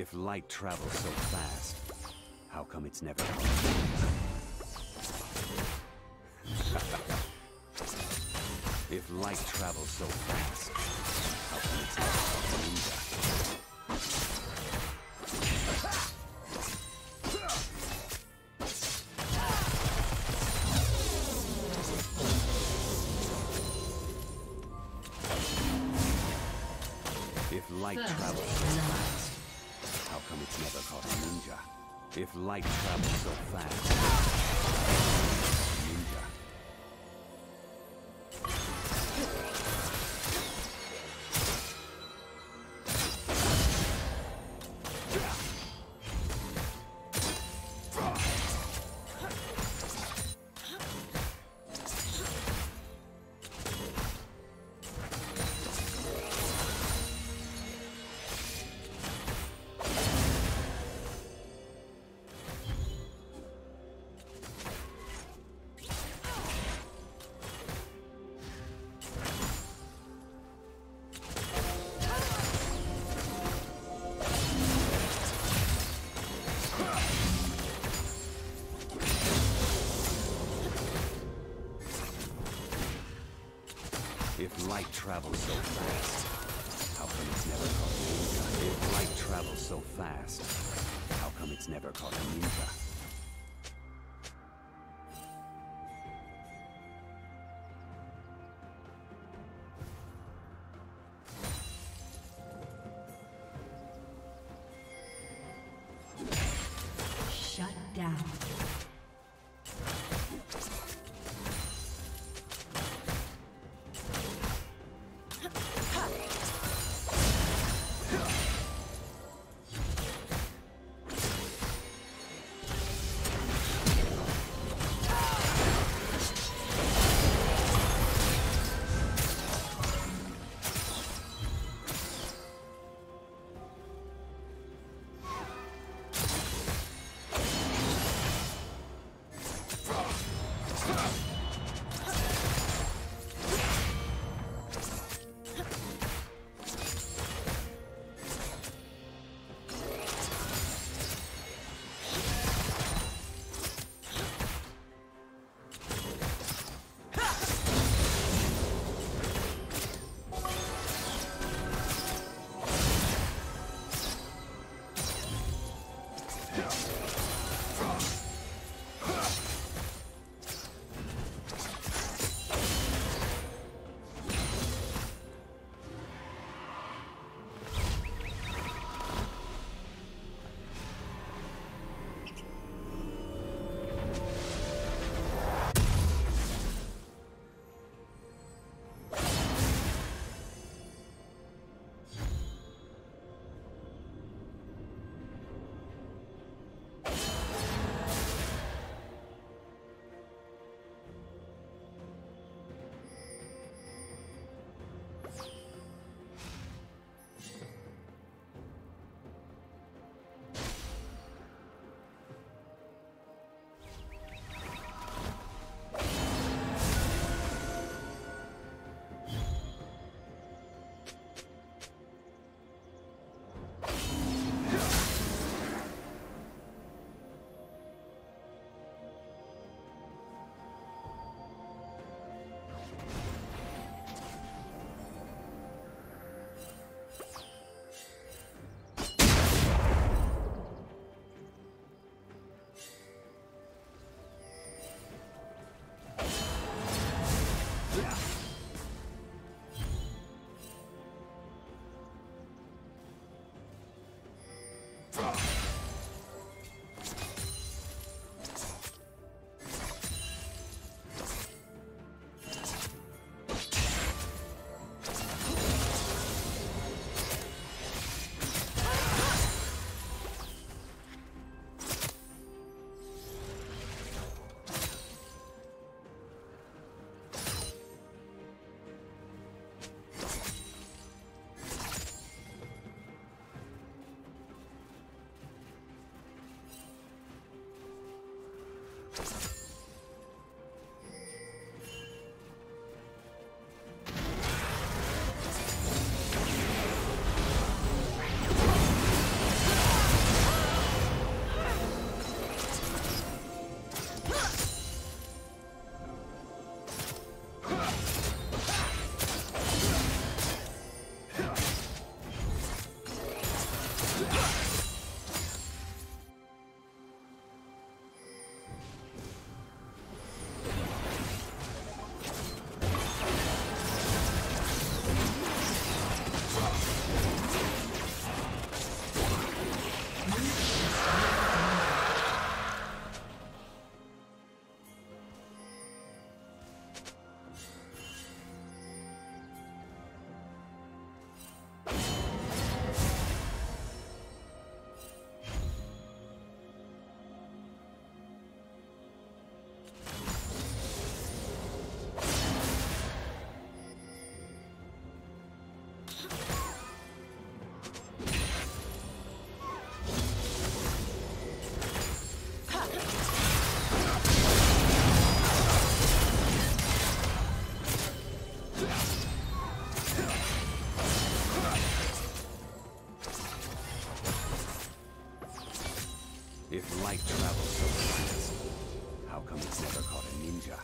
If light travels so fast, how come it's never If light travels so fast, how come it's never If light travels so fast, Ninja. Light travels so fast. How come it's never caught a ninja? If light travels so fast, how come it's never caught a ninja? If light travels so fast, how come it's never caught a ninja?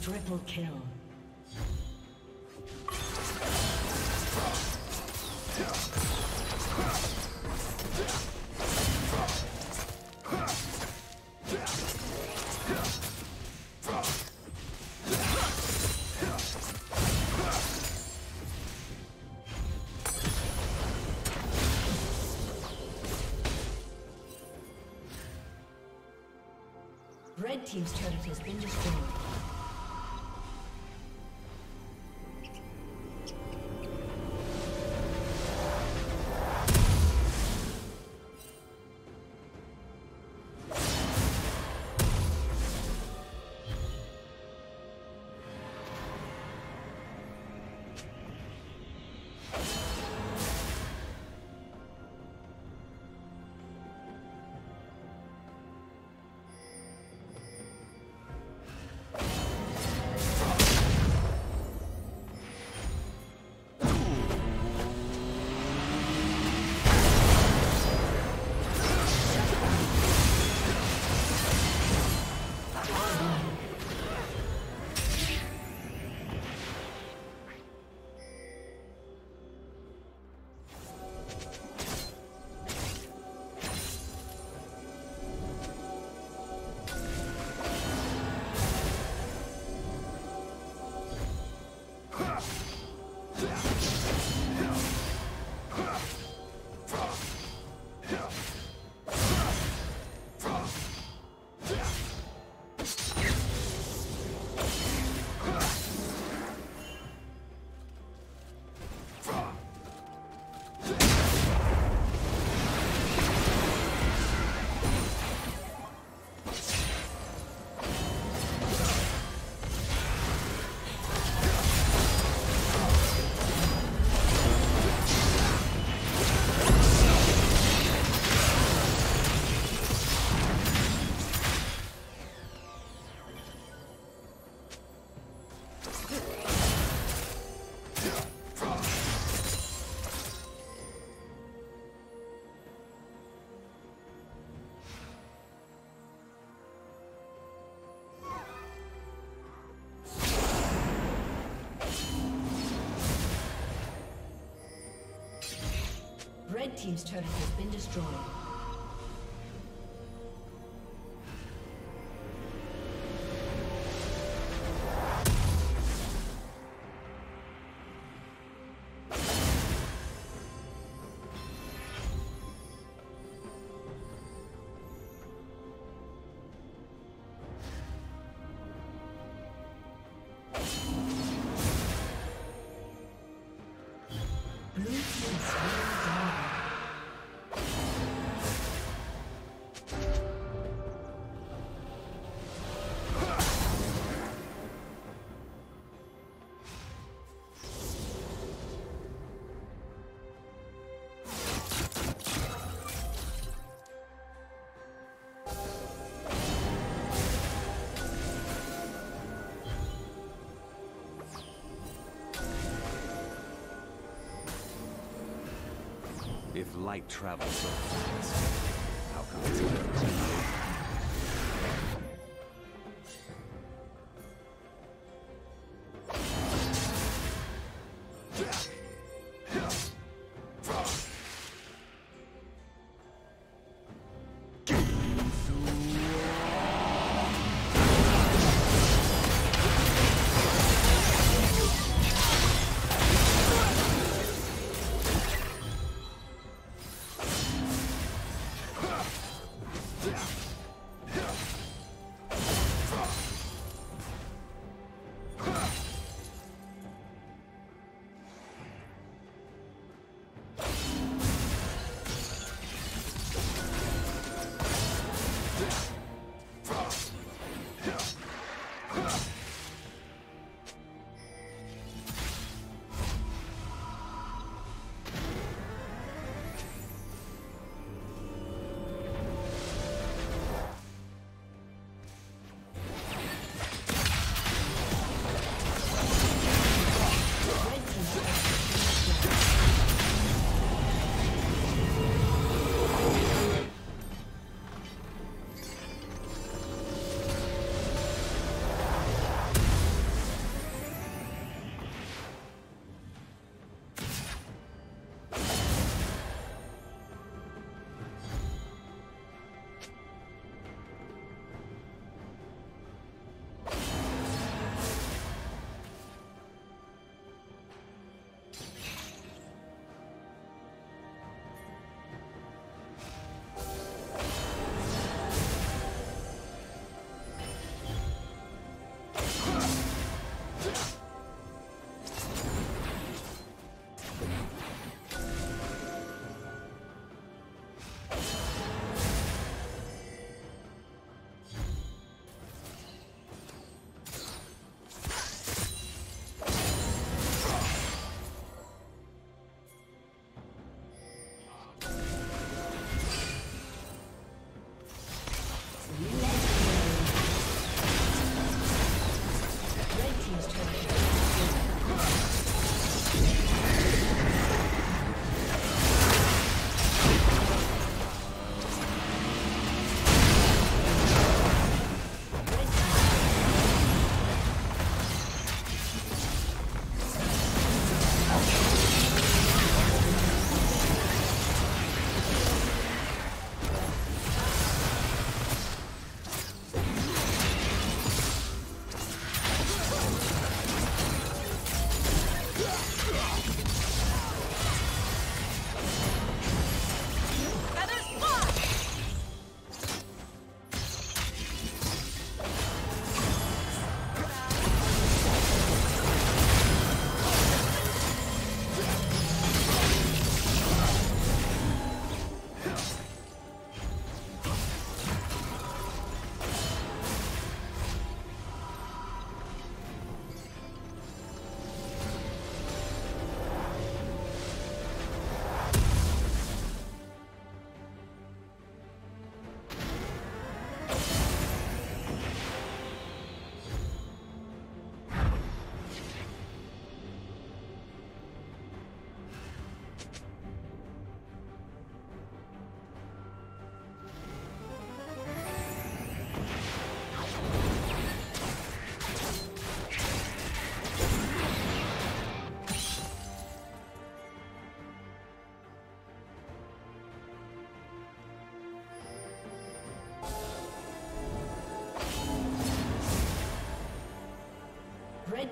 Triple kill. Red team's turret has been destroyed. team's turret has been destroyed. If light travels so fast, how come it's not?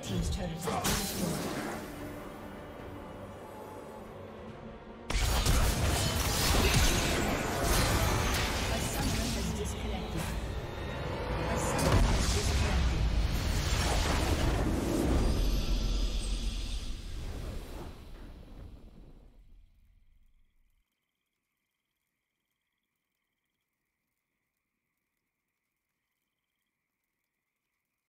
Red team's turret has been destroyed.